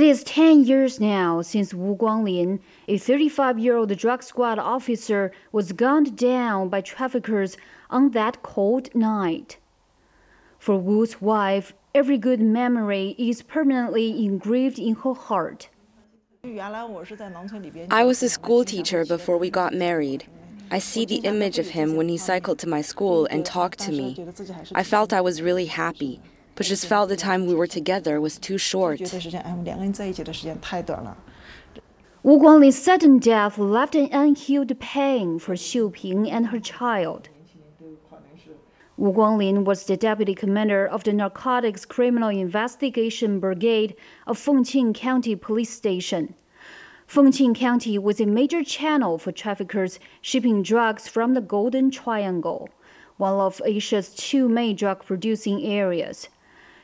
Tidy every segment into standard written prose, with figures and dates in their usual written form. It is 10 years now since Wu Guanglin, a 35-year-old drug squad officer, was gunned down by traffickers on that cold night. For Wu's wife, every good memory is permanently engraved in her heart. I was a school teacher before we got married. I see the image of him when he cycled to my school and talked to me. I felt I was really happy, but just felt the time we were together was too short. Wu Guanglin's sudden death left an unhealed pain for Xiu Ping and her child. Wu Guanglin was the deputy commander of the Narcotics Criminal Investigation Brigade of Fengqing County Police Station. Fengqing County was a major channel for traffickers shipping drugs from the Golden Triangle, one of Asia's two main drug-producing areas.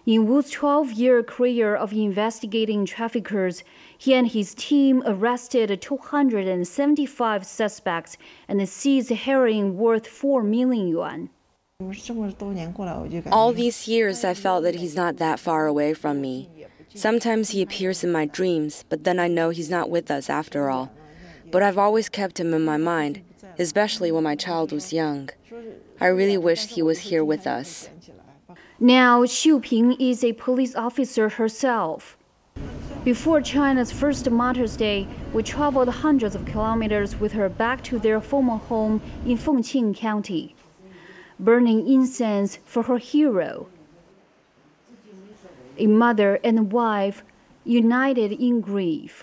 In Wu's 12-year career of investigating traffickers, he and his team arrested 275 suspects and seized heroin worth 4 million yuan. All these years, I felt that he's not that far away from me. Sometimes he appears in my dreams, but then I know he's not with us after all. But I've always kept him in my mind, especially when my child was young. I really wished he was here with us. Now, Xiu Ping is a police officer herself. Before China's first Martyrs' Day, we traveled hundreds of kilometers with her back to their former home in Fengqing County, burning incense for her hero. A mother and wife united in grief.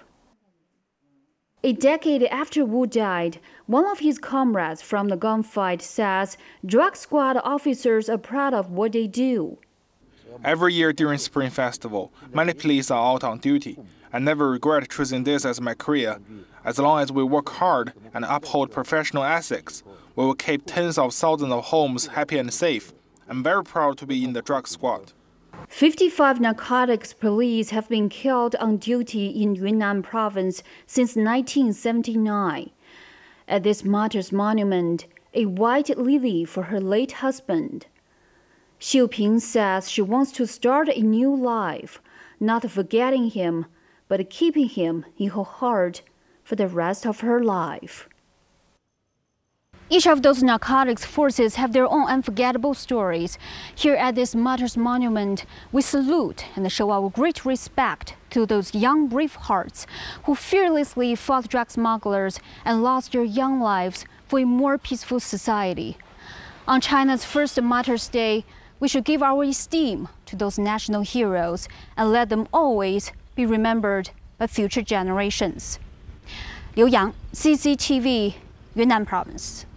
A decade after Wu died, one of his comrades from the gunfight says drug squad officers are proud of what they do. Every year during Spring Festival, many police are out on duty. I never regret choosing this as my career. As long as we work hard and uphold professional ethics, we will keep tens of thousands of homes happy and safe. I'm very proud to be in the drug squad. 55 narcotics police have been killed on duty in Yunnan province since 1979. At this martyr's monument, a white lily for her late husband. Xiu Ping says she wants to start a new life, not forgetting him, but keeping him in her heart for the rest of her life. Each of those narcotics forces have their own unforgettable stories. Here at this Martyrs Monument, we salute and show our great respect to those young, brave hearts who fearlessly fought drug smugglers and lost their young lives for a more peaceful society. On China's first Martyrs' Day, we should give our esteem to those national heroes and let them always be remembered by future generations. Liu Yang, CCTV, Yunnan Province.